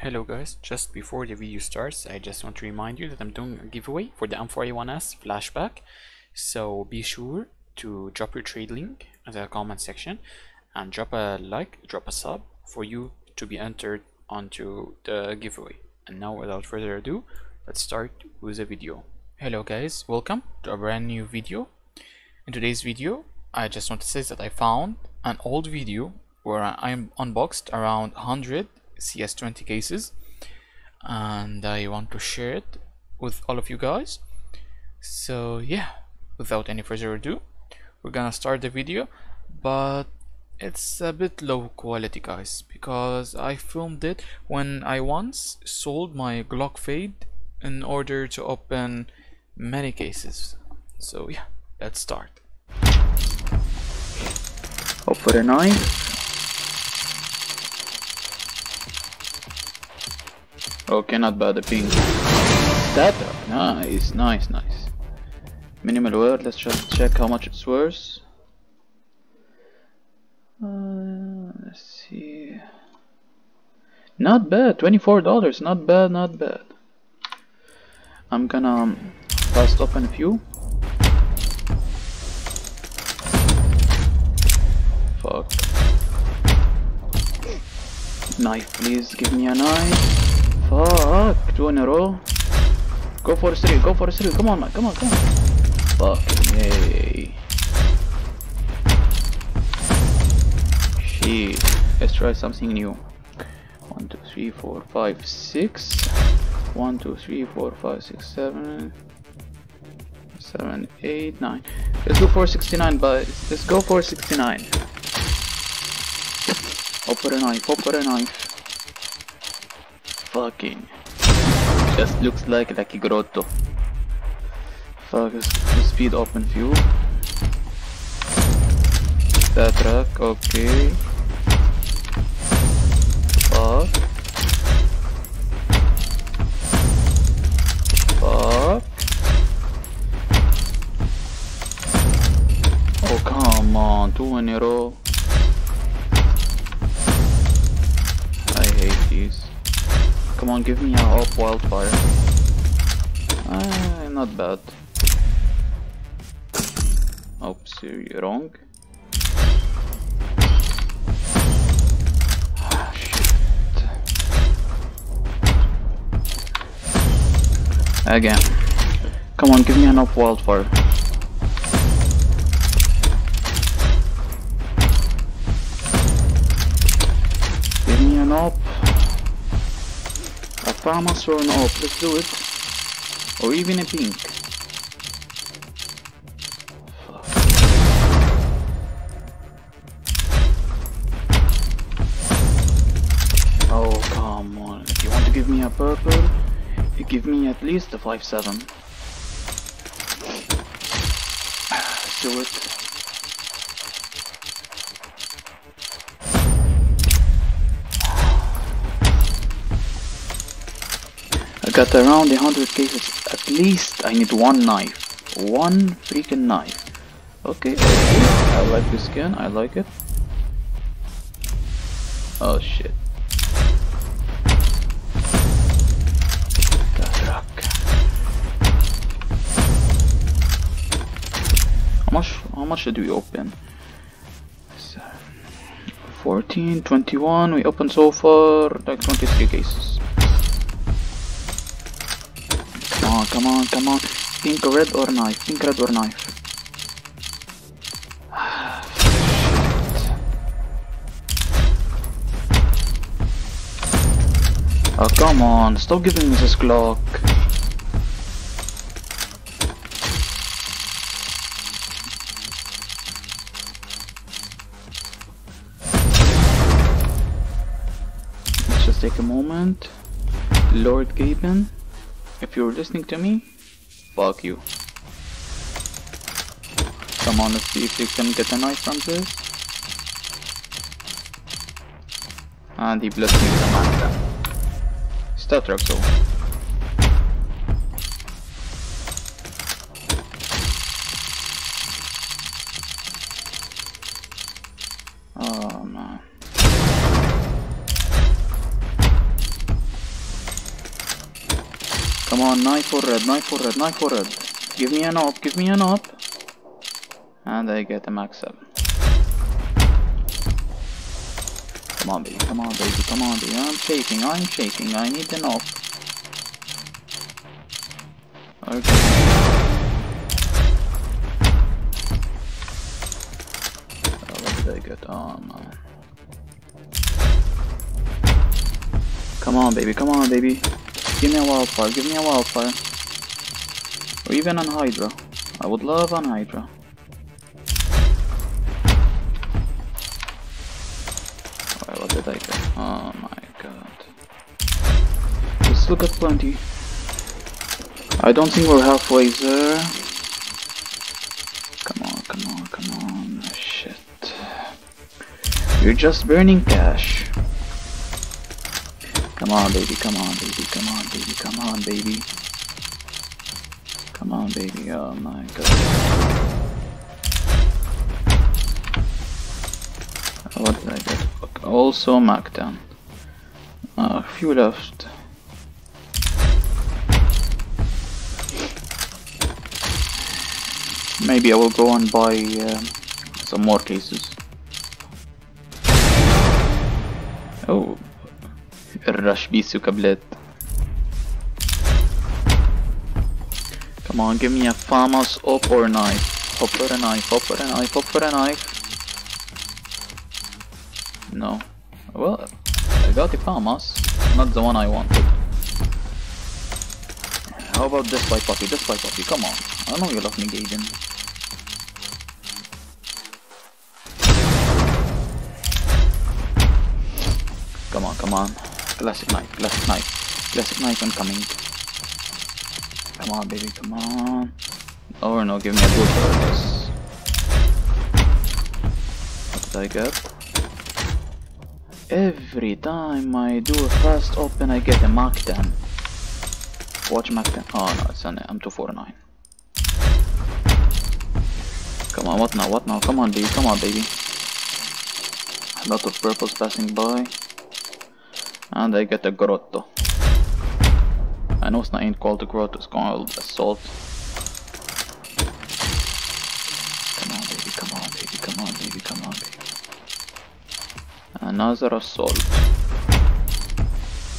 Hello guys, just before the video starts, I just want to remind you that I'm doing a giveaway for the m4a1s flashback, so be sure to drop your trade link in the comment section and drop a like, drop a sub for you to be entered onto the giveaway. And now without further ado, let's start with the video. Hello guys, welcome to a brand new video. In today's video, I just want to say that I found an old video where I unboxed around 100 CS20 cases, and I want to share it with all of you guys. So yeah, without any further ado, we're gonna start the video, but it's a bit low quality guys, because I filmed it when I once sold my Glock fade in order to open many cases. So yeah, let's start. Hope for a knife. Okay, not bad, the ping. StatTrak, nice, nice, nice. Minimal wear, let's just check how much it's worth. Let's see. Not bad, $24, not bad, not bad. I'm gonna fast open a few. Fuck. Knife, please, give me a knife. Fuck, two in a row. Go for a serial, go for a serial. Come on, man, come on, come on. Fuck, yay. Shit, let's try something new. 1, 2, 3, 4, 5, 6. 1, 2, 3, 4, 5, 6, 7. 7, 8, 9. Let's go for 69, but let's go for 69. Hope for a knife, hope for a knife. Fucking just looks like Lucky Grotto. Fuck, speed open view. StatTrak, okay. Fuck. Fuck. Oh come on, two in a row. I hate these. Come on, give me a op wildfire. Not bad. Oops, you're wrong. Ah, shit. Again. Come on, give me an op wildfire. Give me an op. A promise or an op, let's do it. Or even a pink. Fuck. Oh come on, if you want to give me a purple, you give me at least a 5-7. Let's do it. Got around 100 cases. At least I need one knife, one freaking knife. Okay, I like the skin, I like it. Oh shit. StatTrak. How much did we open? 14, 21. We opened so far like 23 cases. Oh, come on, come on. Pink, red, or knife. Pink, red, or knife. Oh, come on. Stop giving me this Glock. Let's just take a moment. Lord Gaben. If you're listening to me, fuck you. Come on, let's see if we can get a knife from this. And he blessed me with a master. StatTrak, so. Oh man. Come on, knife or red, knife or red, knife or red. Give me an op, give me an op. And I get a max 7. Come on baby, come on baby. I'm shaking, I need an op. Okay. Good. Oh man. Come on baby, come on baby. Give me a wildfire, give me a wildfire. Or even an hydra. I would love an hydra. Alright, what did I get? Oh my god. We still got plenty. I don't think we're halfway there. Come on, come on, come on. Shit. You're just burning cash. Come on baby, come on baby, come on baby, come on baby. Come on baby, oh my god. What did I get? Also Macdown. A few left. Maybe I will go and buy some more cases. Oh, الرش بيسو كابلت. Come on, give me a famous op or knife. Op for a knife, op for a knife, op for a knife. No. Well, I got a famous, not the one I wanted. How about this by puppy, this by puppy? Come on, I know you love me, Gaben. Come on, come on. Classic knife, classic knife. Classic knife incoming. Come on, baby, come on. Oh no, give me a good purpose. What did I get? Every time I do a fast open, I get a Mach 10. Watch Mach 10. Oh no, it's an M249. Come on, what now, what now? Come on, baby, come on, baby. A lot of purples passing by. And I get a grotto. I know it's not called a grotto, it's called assault. Come on baby, come on baby, come on baby, come on baby. Another assault.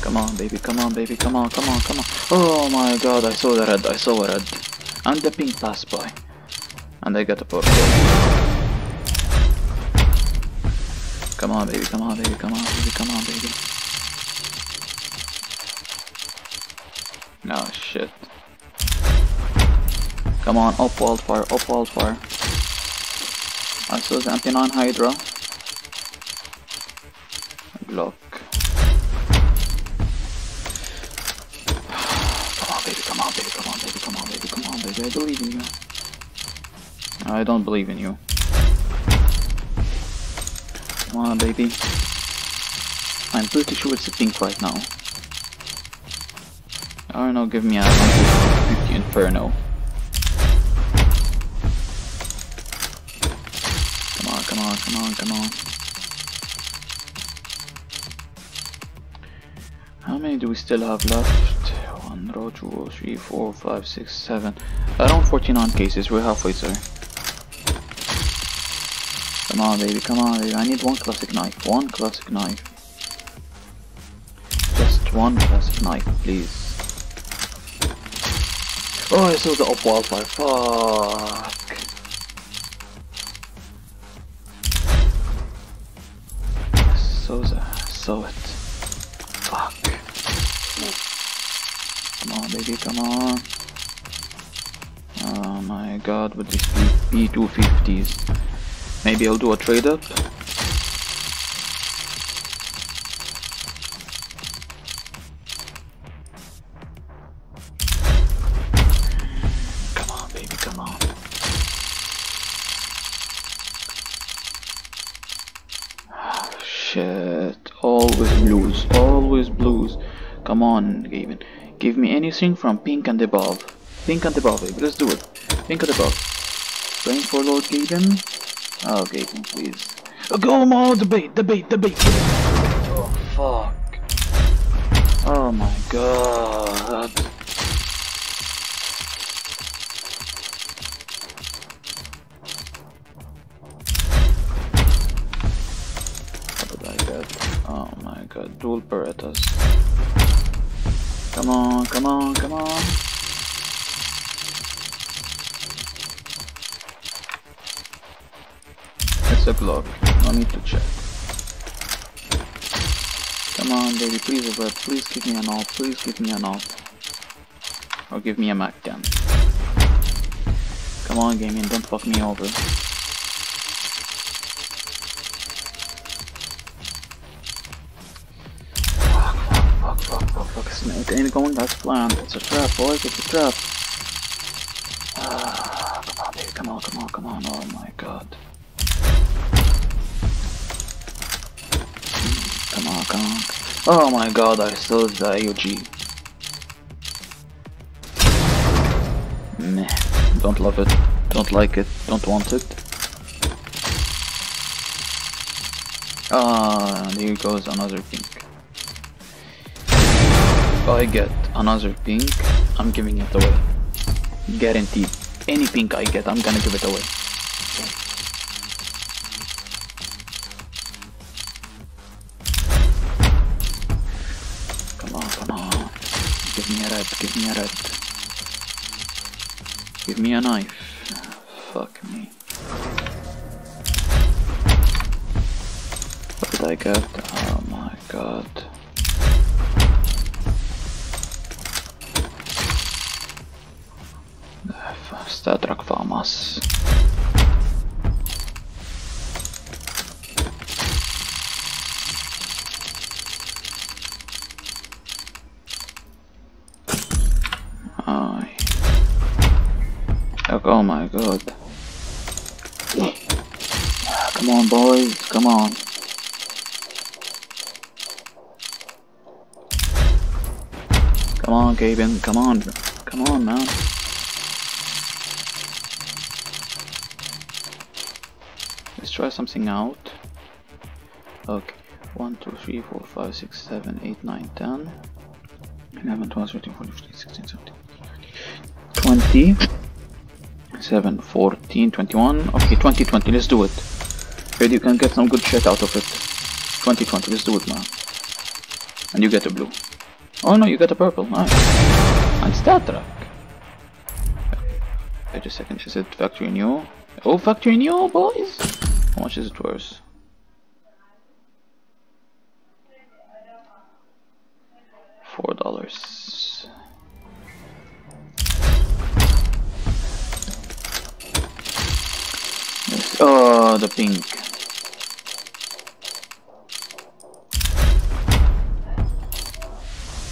Come on baby, come on baby, come on, come on, come on. Oh my god, I saw the red, I saw a red. And the pink passed by. And I get a purple. Come on baby, come on baby, come on baby, come on baby. Oh shit. Come on, up wildfire, up wildfire. I saw the MP9 Hydra. Glock. Come on baby, come on baby, come on baby, come on baby, come on baby, I believe in you. I don't believe in you. Come on baby. I'm pretty sure it's a pink right now. I don't know, give me a inferno. Come on, come on, come on, come on. How many do we still have left? 1 row, 2, 3, 4, 5, 6, 7. Around 49 cases, we're halfway there. Come on baby, come on baby. I need one classic knife, one classic knife. Just one classic knife, please. Oh, I saw the up wildfire, fuck. I saw it. Fuck. Come on baby, come on. Oh my god, with these B250s. Maybe I'll do a trade up. Come on, Gaben. Give me anything from pink and above. Pink and above, baby. Let's do it. Pink and above. Playing for Lord Gaben. Oh, Gaben, please. Oh, come on, the bait. Oh, fuck. Oh, my God. us. Come on, come on, come on. It's a block, no need to check. Come on baby, please avert, please give me an ult, please give me an ult. Or give me a Mac 10. Come on gaming, don't fuck me over. It ain't going as planned. It's a trap, boys. It's a trap. Come on, baby. Come on, come on, come on. Oh my god. Come on, come on. Oh my god, I still used the AUG. Meh. Don't love it. Don't like it. Don't want it. Ah, and here goes another thing. If I get another pink, I'm giving it away. Guaranteed. Any pink I get, I'm gonna give it away. Come on, come on. Give me a red, give me a red. Give me a knife. Fuck me. What did I get? Oh my god. StatTrak famas. Oh my god. Come on boys, come on. Come on Gaben, come on. Come on man. Let's try something out. Okay, 1, 2, 3, 4, 5, 6, 7, 8, 9, 10, 11, 12, 13, 14, 15, 16, 17, 20, 7, 14, 21. Okay, 20, 20, let's do it. Maybe you can get some good shit out of it. 20, 20, let's do it, man. And you get a blue. Oh no, you get a purple, nice. And StatTrak. Wait a second, is it factory new? Oh, factory new, boys! How much is it worth? $4. Yes. Oh, the pink.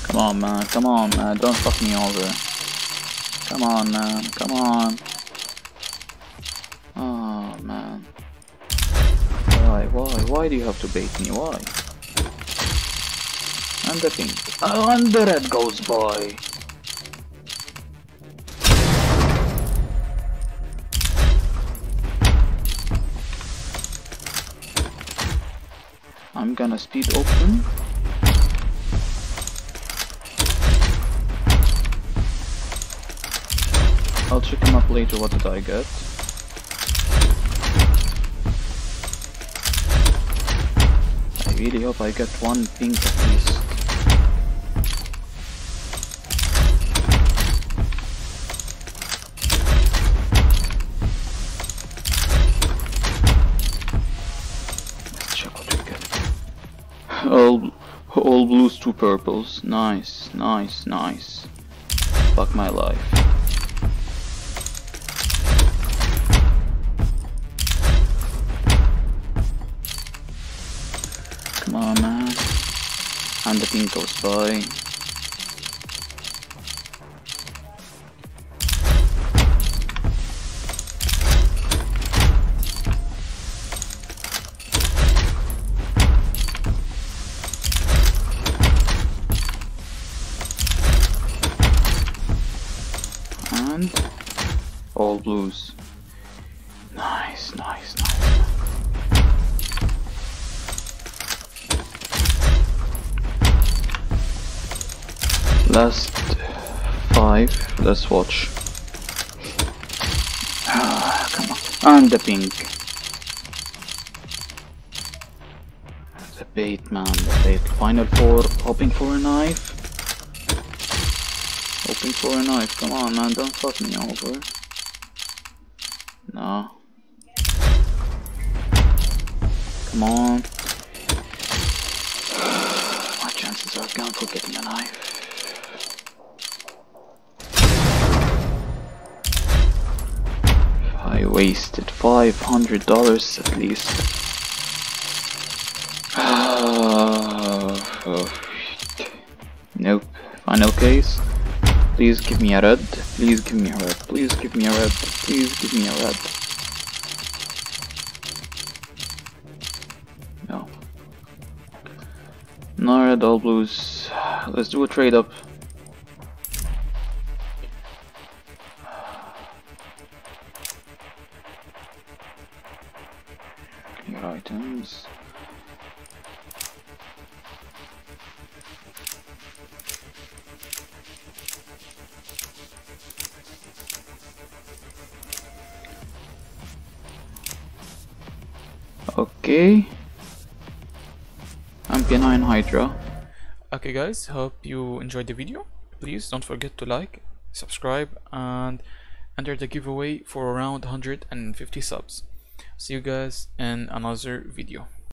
Come on man, don't fuck me over. Come on man, come on. Oh man. Why do you have to bait me? Why? And the pink. Oh, and the red goes by. I'm gonna speed open. I'll check him up later. What did I get? I really hope I get one pink at least. Let's check what we get. All blues, two purples. Nice, nice, nice. Fuck my life. Oh man, and the pink goes by. And all blues. Nice, nice, nice. Last 5, let's watch. Ah, come on. And the pink. The Wait, man, wait. Final four, hoping for a knife. Hoping for a knife. Come on, man, don't fuck me over. No. Come on. My chances are gone for getting a knife. I wasted $500 at least. Nope. Final case. Please give me a red. Please give me a red. Please give me a red. Please give me a red. No. No red, all blues. Let's do a trade up. Items. Okay. I'm P9 Hydra. Okay guys, hope you enjoyed the video. Please don't forget to like, subscribe and enter the giveaway for around 150 subs. See you guys in another video.